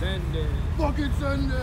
Sunday. Fucking Sunday!